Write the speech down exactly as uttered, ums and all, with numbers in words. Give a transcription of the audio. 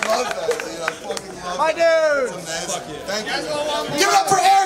I love that, dude. I fucking love it. My dude! It's amazing. Thank you. Give it up for Eric!